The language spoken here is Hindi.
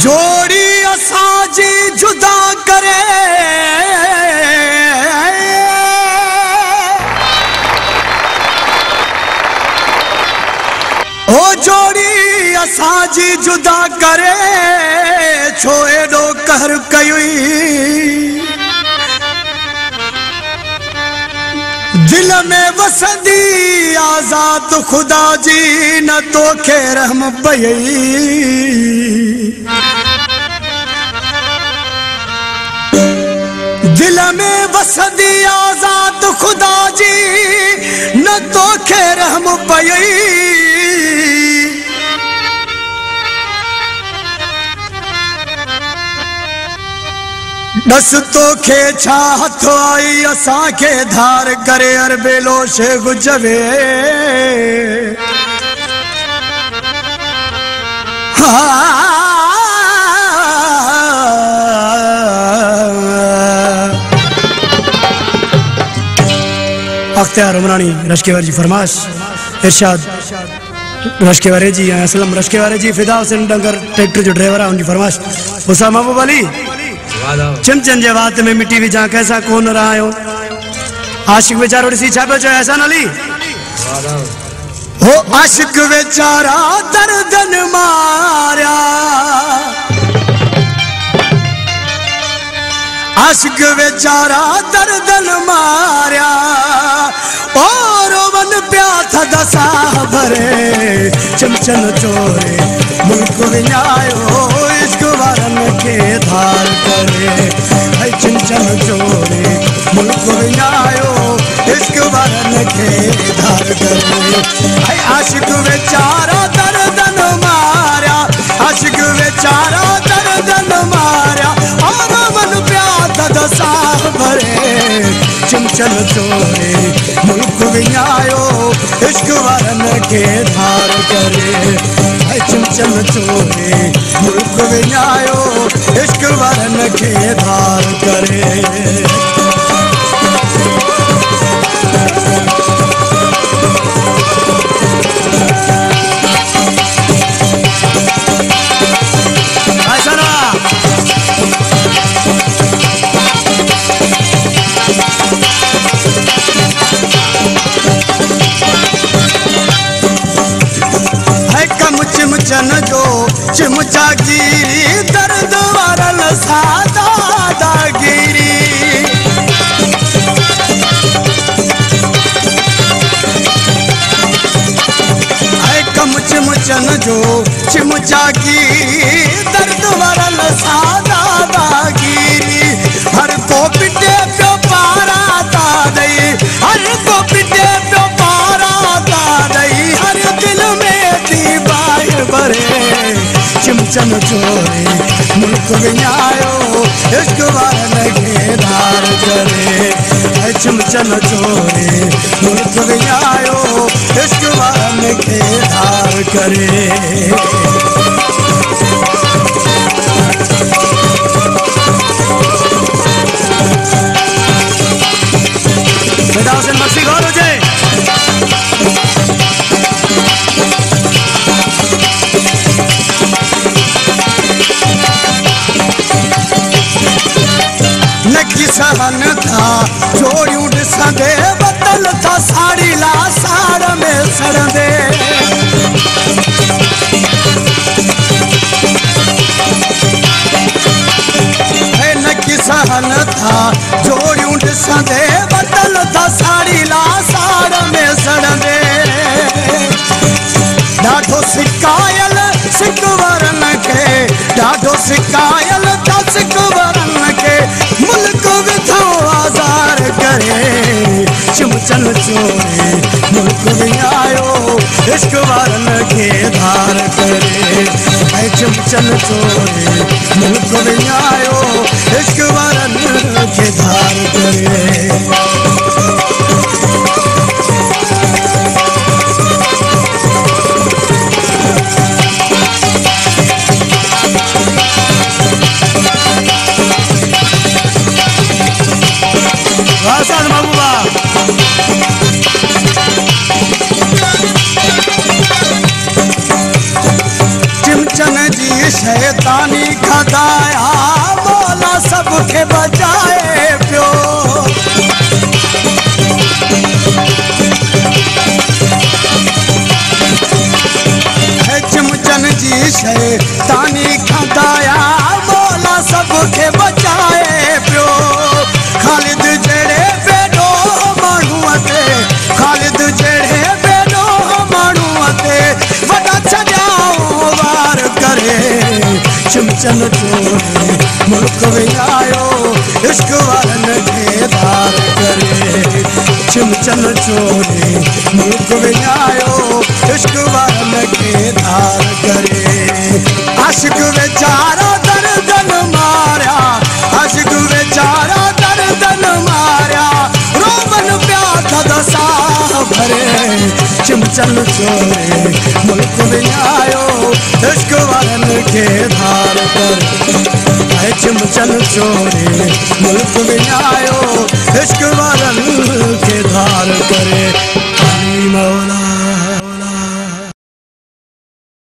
जोड़ी असाजी जुदा करे ओ जोड़ी असाजी जुदा करे छो एडो कहर कई दिल में वसंदी आजाद खुदा जी न तो खे रहम पयई दिल में वसंदी आजाद खुदा जी न तो खे रहम पयई दस तो खे छा हथ आई असा के धार करे अरबेलो से गुजरे अख्तियार उमरानी रश्केवार जी फरमाश इरशाद रश्केवारे जी असलम रश्केवारे जी फिदा हुसैन डंगर ट्रैक्टर जो ड्राइवर है उनकी फरमाश उसा महबूब अली चिमचन जे वात में मिट्टी विझा कैसा कोन रहा आशिक वेचारो सी छापे जो एहसान अली हो आशिक वेचारा दर्दन मारा आशिक वेचारा दर्दन मारा और वन प्या था दसा भरे चिमचन चोरे मुल्क विञायो इश्क वारन के धार करे ऐ चिमचन चोरे मुल्क विञायो इश्क वारन के धार करे ऐ आशिक वेचारा दर्दन मारा आशिक वेचारा दर्दन मारा और वन प्या था दसा भरे चिमचन चोरे मुल्क विञायो इश्क वारन के धार करे ऐ चिमचन चोरे मुल्क विञायो इश्क वारन के धार करे चिमचन जो चिमचा गिरी दर्द वारल सादा दागिरी कम चिमचन जो चिमचा गिरी दर्द वारल सादा दागिरी हर को पिटे प्यो पारा ता दई हर को पिटे प्यो पारा ता दई हर दिल में दीवा चिमचन चोरे मुल्क विञायो इश्क वारन के धार करे चिमचन चोरे मुल्क विञायो इश्क वारन के धार करे सहन था जोड़ियों दिसंदे बदल था साड़ी ला साड़ में सड़े नकी सहन था जोड़ियों दिसंदे बदल था साड़ी ला साड़ में सड़े ढाढो सिकायल सिक वरन के ढाढो सिकायल था सिक वरन के मुल्क विधो आजार करे चिमचन चोरे मुल्क विञायो इश्क वारन के धार करे ऐ चिमचन चोरे मुल्क विञायो इश्क वारन के धार करे शैतानी लगाया मौला सबके बचाए प्यो। चमचन जी शैतानी खदाया मौला सबके बचाए प्यो। खालिद जड़े बेडो मानूआ ते खालिद जड़े बेडो मानूआ ते वड़ा छजाओ वार करे। चमचन जोड़े मुल्क में आयो इश्क वालन के दार करे। चमचन जोड़े मुल्क में आयो इश्क वालन के दार करे। आशिक बेचारा दर्दन मारा आशिक बेचारा दर्दन मारा रोमन प्यार का दशा भरे। चमचन जोड़े मुल्क में आयो इश्क वालन के दार करे। चमचन छोड़े मुल्क में आयो इश्क वालन के धार करे।